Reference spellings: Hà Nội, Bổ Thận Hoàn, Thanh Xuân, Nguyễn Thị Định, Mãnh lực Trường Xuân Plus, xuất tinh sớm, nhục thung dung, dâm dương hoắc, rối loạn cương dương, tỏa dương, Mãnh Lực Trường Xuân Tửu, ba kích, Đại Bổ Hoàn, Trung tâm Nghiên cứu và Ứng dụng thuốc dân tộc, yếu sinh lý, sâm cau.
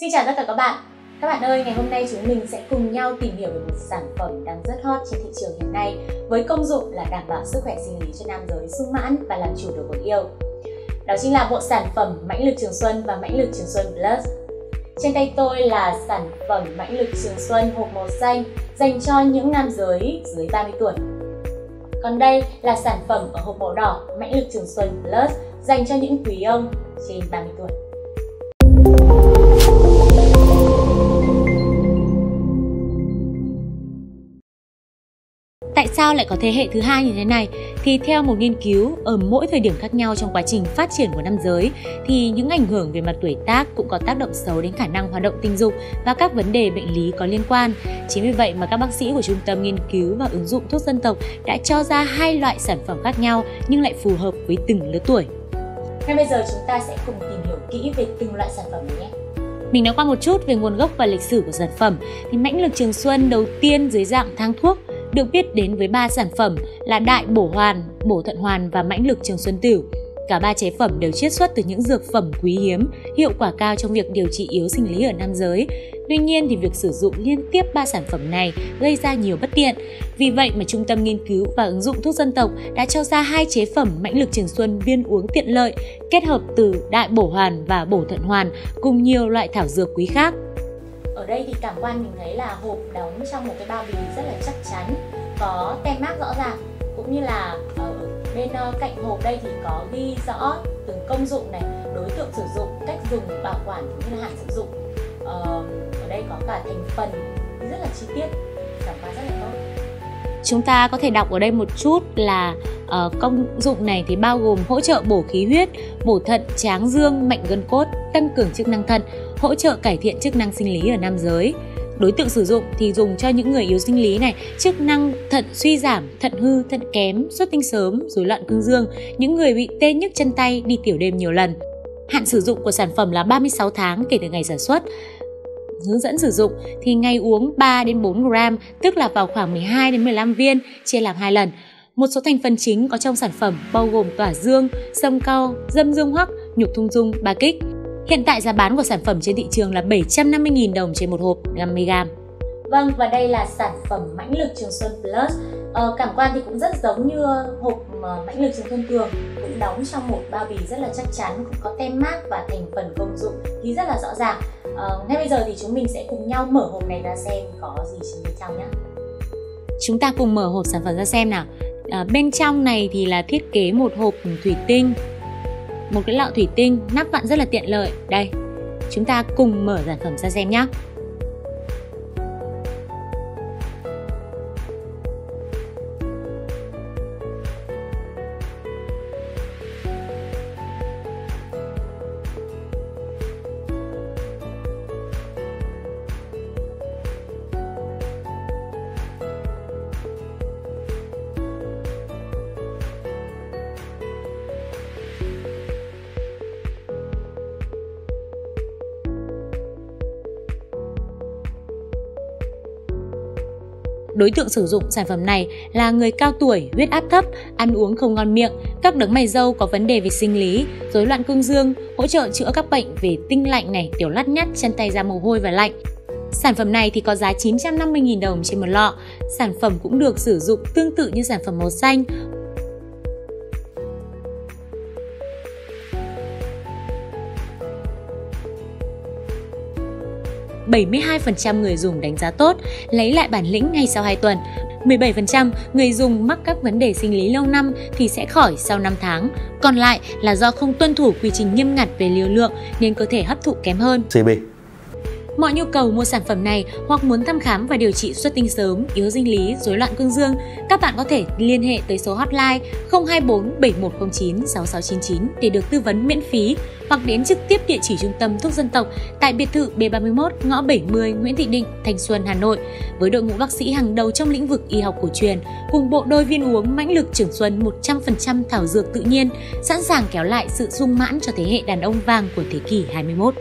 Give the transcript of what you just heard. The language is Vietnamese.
Xin chào tất cả các bạn. Các bạn ơi, ngày hôm nay chúng mình sẽ cùng nhau tìm hiểu về một sản phẩm đang rất hot trên thị trường hiện nay với công dụng là đảm bảo sức khỏe sinh lý cho nam giới sung mãn và làm chủ được cuộc yêu. Đó chính là bộ sản phẩm Mãnh Lực Trường Xuân và Mãnh Lực Trường Xuân Plus. Trên tay tôi là sản phẩm Mãnh Lực Trường Xuân hộp màu xanh dành cho những nam giới dưới 30 tuổi. Còn đây là sản phẩm ở hộp màu đỏ Mãnh Lực Trường Xuân Plus dành cho những quý ông trên 30 tuổi. Tại sao lại có thế hệ thứ hai như thế này? Thì theo một nghiên cứu, ở mỗi thời điểm khác nhau trong quá trình phát triển của nam giới thì những ảnh hưởng về mặt tuổi tác cũng có tác động xấu đến khả năng hoạt động tình dục và các vấn đề bệnh lý có liên quan. Chính vì vậy mà các bác sĩ của Trung tâm Nghiên cứu và Ứng dụng thuốc dân tộc đã cho ra hai loại sản phẩm khác nhau nhưng lại phù hợp với từng lứa tuổi. Ngay bây giờ chúng ta sẽ cùng tìm hiểu kỹ về từng loại sản phẩm này nhé. Mình nói qua một chút về nguồn gốc và lịch sử của sản phẩm thì Mãnh Lực Trường Xuân đầu tiên dưới dạng thang thuốc được biết đến với 3 sản phẩm là Đại Bổ Hoàn, Bổ Thận Hoàn và Mãnh Lực Trường Xuân Tửu. Cả 3 chế phẩm đều chiết xuất từ những dược phẩm quý hiếm, hiệu quả cao trong việc điều trị yếu sinh lý ở nam giới. Tuy nhiên thì việc sử dụng liên tiếp 3 sản phẩm này gây ra nhiều bất tiện. Vì vậy mà Trung tâm Nghiên cứu và Ứng dụng thuốc dân tộc đã cho ra 2 chế phẩm Mãnh Lực Trường Xuân viên uống tiện lợi kết hợp từ Đại Bổ Hoàn và Bổ Thận Hoàn cùng nhiều loại thảo dược quý khác. Ở đây thì cảm quan mình thấy là hộp đóng trong một cái bao bì rất là chắc chắn, có tem mác rõ ràng, cũng như là ở bên cạnh hộp đây thì có ghi rõ từng công dụng này, đối tượng sử dụng, cách dùng, bảo quản cũng như hạn sử dụng. Ở đây có cả thành phần rất là chi tiết, cảm quan rất là tốt. Chúng ta có thể đọc ở đây một chút là công dụng này thì bao gồm hỗ trợ bổ khí huyết, bổ thận, tráng dương, mạnh gân cốt, tăng cường chức năng thận, hỗ trợ cải thiện chức năng sinh lý ở nam giới. Đối tượng sử dụng thì dùng cho những người yếu sinh lý này, chức năng thận suy giảm, thận hư, thận kém, xuất tinh sớm, rối loạn cương dương, những người bị tê nhức chân tay, đi tiểu đêm nhiều lần. Hạn sử dụng của sản phẩm là 36 tháng kể từ ngày sản xuất. Hướng dẫn sử dụng thì ngày uống 3 đến 4 gram, tức là vào khoảng 12 đến 15 viên, chia làm 2 lần. Một số thành phần chính có trong sản phẩm bao gồm tỏa dương, sâm cau, dâm dương hoắc, nhục thung dung, ba kích. Hiện tại giá bán của sản phẩm trên thị trường là 750.000 đồng trên một hộp 50g. Vâng, và đây là sản phẩm Mãnh Lực Trường Xuân Plus. Cảm quan thì cũng rất giống như hộp Mãnh Lực Trường Xuân Tường, cũng đóng trong một bao bì rất là chắc chắn, cũng có tem mác và thành phần công dụng thì rất là rõ ràng. Ngay bây giờ thì chúng mình sẽ cùng nhau mở hộp này ra xem có gì bên trong nhé. Chúng ta cùng mở hộp sản phẩm ra xem nào. Bên trong này thì là thiết kế một hộp thủy tinh, một cái lọ thủy tinh, nắp vặn rất là tiện lợi. Đây, chúng ta cùng mở sản phẩm ra xem nhé. Đối tượng sử dụng sản phẩm này là người cao tuổi, huyết áp thấp, ăn uống không ngon miệng, các đấng mày râu có vấn đề về sinh lý, rối loạn cương dương, hỗ trợ chữa các bệnh về tinh lạnh này, tiểu lắt nhắt, chân tay ra mồ hôi và lạnh. Sản phẩm này thì có giá 950.000 đồng trên một lọ. Sản phẩm cũng được sử dụng tương tự như sản phẩm màu xanh. . 72% người dùng đánh giá tốt, lấy lại bản lĩnh ngay sau 2 tuần. 17% người dùng mắc các vấn đề sinh lý lâu năm thì sẽ khỏi sau 5 tháng. Còn lại là do không tuân thủ quy trình nghiêm ngặt về liều lượng nên cơ thể hấp thụ kém hơn. Mọi nhu cầu mua sản phẩm này hoặc muốn thăm khám và điều trị xuất tinh sớm, yếu sinh lý, rối loạn cương dương, các bạn có thể liên hệ tới số hotline 024 7109 6699 để được tư vấn miễn phí hoặc đến trực tiếp địa chỉ Trung tâm Thuốc Dân Tộc tại biệt thự B31 ngõ 70 Nguyễn Thị Định, Thanh Xuân, Hà Nội với đội ngũ bác sĩ hàng đầu trong lĩnh vực y học cổ truyền cùng bộ đôi viên uống Mãnh Lực Trường Xuân 100% thảo dược tự nhiên, sẵn sàng kéo lại sự sung mãn cho thế hệ đàn ông vàng của thế kỷ 21.